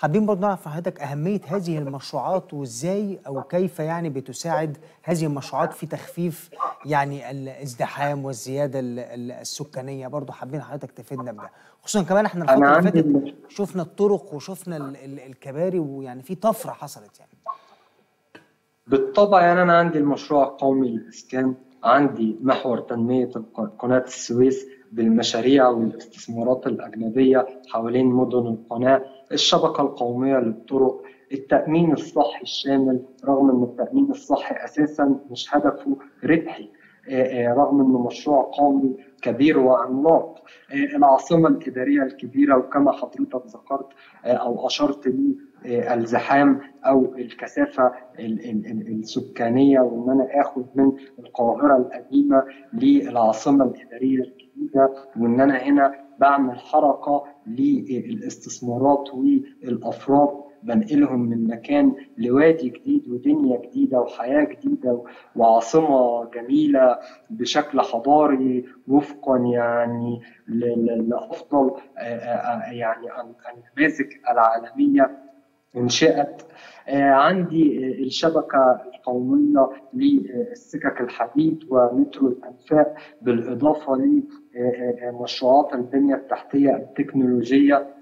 حابين برضه نعرف حضرتك أهمية هذه المشروعات وإزاي أو كيف يعني بتساعد هذه المشروعات في تخفيف يعني الازدحام والزيادة السكانية. برضه حابين حضرتك تفيدنا بده، خصوصا كمان احنا الفترة اللي فاتت شفنا الطرق وشفنا الكباري، ويعني في طفرة حصلت يعني. بالطبع يعني أنا عندي المشروع القومي للإسكان، عندي محور تنمية قناة السويس بالمشاريع والاستثمارات الأجنبية حوالين مدن القناة، الشبكة القومية للطرق، التأمين الصحي الشامل، رغم أن التأمين الصحي أساساً مش هدفه ربحي، رغم أنه مشروع قومي كبير وعملاق، العاصمة الإدارية الكبيرة، وكما حضرتك ذكرت أو أشرت لي الزحام او الكثافه السكانيه، وان انا اخد من القاهره القديمه للعاصمه الاداريه الجديده، وان انا هنا بعمل حركه للاستثمارات والافراد، بنقلهم من مكان لوادي جديد ودنيا جديده وحياه جديده وعاصمه جميله بشكل حضاري وفقا يعني لافضل يعني النماذج العالميه انشئت. عندي الشبكة القومية للسكك الحديد ومترو الأنفاق، بالإضافة لمشروعات البنية التحتية التكنولوجية،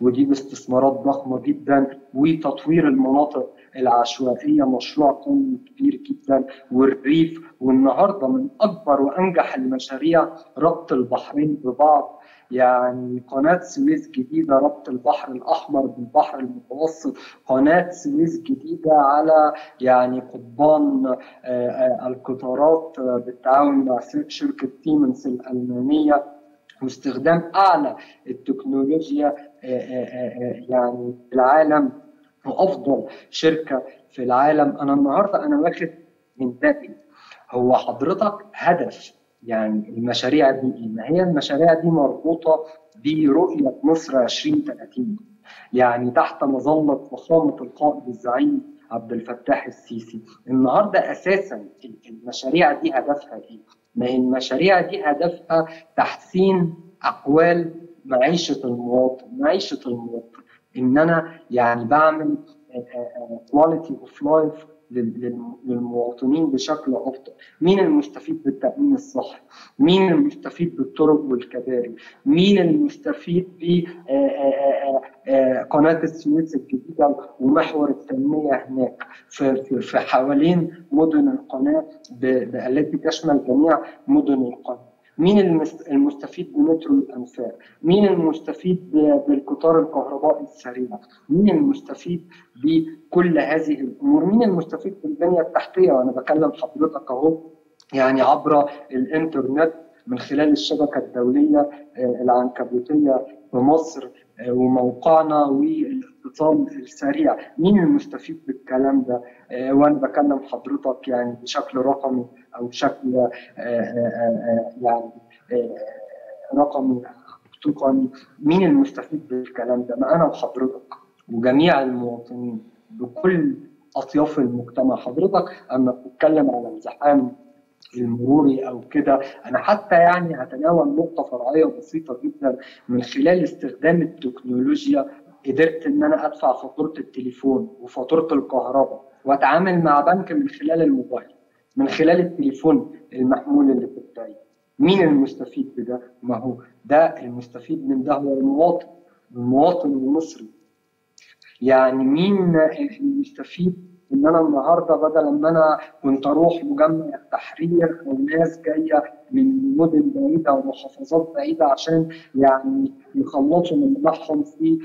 ودي باستثمارات ضخمة جدا، وتطوير المناطق العشوائية مشروع قومي كبير جدا، والريف، والنهاردة من أكبر وأنجح المشاريع ربط البحرين ببعض، يعني قناة سويس جديدة ربط البحر الأحمر بالبحر المتوسط، قناة سويس جديدة على يعني قضبان القطارات بالتعاون مع شركة سيمنس الألمانية، واستخدام أعلى التكنولوجيا يعني في العالم وأفضل شركة في العالم. أنا النهاردة أنا واخد من دقي هو حضرتك هدف يعني المشاريع دي، ما هي المشاريع دي مربوطه برؤيه مصر 2030، يعني تحت مظله وفخامه القائد الزعيم عبد الفتاح السيسي. النهارده اساسا المشاريع دي هدفها ايه؟ ما هي المشاريع دي هدفها تحسين اقوال معيشه المواطن، معيشه المواطن ان انا يعني بعمل كواليتي اوف لايف للمواطنين بشكل افضل. مين المستفيد بالتامين الصحي؟ مين المستفيد بالطرق والكباري؟ مين المستفيد بقناه السويس الجديده ومحور التنميه هناك في حوالين مدن القناه التي تشمل جميع مدن القناه؟ مين المستفيد بمترو الأنفاق؟ مين المستفيد بالقطار الكهربائي السريع؟ مين المستفيد بكل هذه الأمور؟ مين المستفيد بالبنية التحتية؟ وأنا بكلم حضرتك أهو يعني عبر الإنترنت من خلال الشبكة الدولية العنكبوتية في مصر وموقعنا والاتصال السريع، مين المستفيد بالكلام ده؟ وانا بكلم حضرتك يعني بشكل رقمي او بشكل يعني رقمي تقني، مين المستفيد بالكلام ده؟ ما انا وحضرتك وجميع المواطنين بكل اطياف المجتمع. حضرتك اما بتتكلم على الزحام المروري او كده، انا حتى يعني هتناول نقطه فرعيه بسيطه جدا، من خلال استخدام التكنولوجيا قدرت ان انا ادفع فاتوره التليفون وفاتوره الكهرباء، واتعامل مع بنك من خلال الموبايل، من خلال التليفون المحمول اللي في ايدي. مين المستفيد بده؟ ما هو ده المستفيد من ده هو المواطن، المواطن المصري. يعني مين المستفيد ان انا النهارده بدل ما انا كنت اروح مجمع التحرير والناس جايه من مدن بعيده ومحافظات بعيده عشان يعني يخلصوا من دماغهم في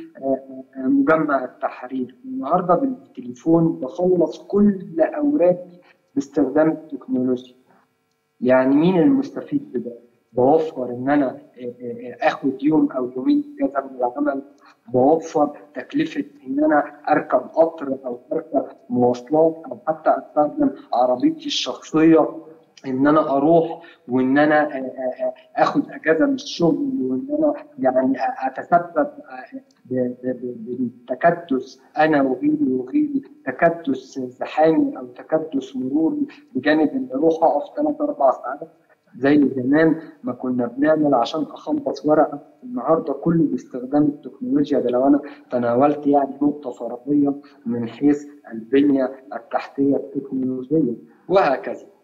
مجمع التحرير، النهارده بالتليفون بخلص كل اوراقي باستخدام التكنولوجيا. يعني مين المستفيد بده؟ بوفر ان انا اخد يوم او يومين اجازه من العمل، بوفر تكلفه ان انا اركب قطر او اركب مواصلات او حتى استخدم عربيتي الشخصيه ان انا اروح، وان انا اخد اجازه من الشغل، وان انا يعني اتسبب بتكدس انا وغيري تكدس زحامي او تكدس مروري، بجانب ان اروح اقف 3-4 ساعات زي زمان ما كنا بنعمل عشان اخلص ورقه. النهارده كله باستخدام التكنولوجيا ده. لو انا تناولت يعني نقطه فرضيه من حيث البنيه التحتيه التكنولوجيه وهكذا.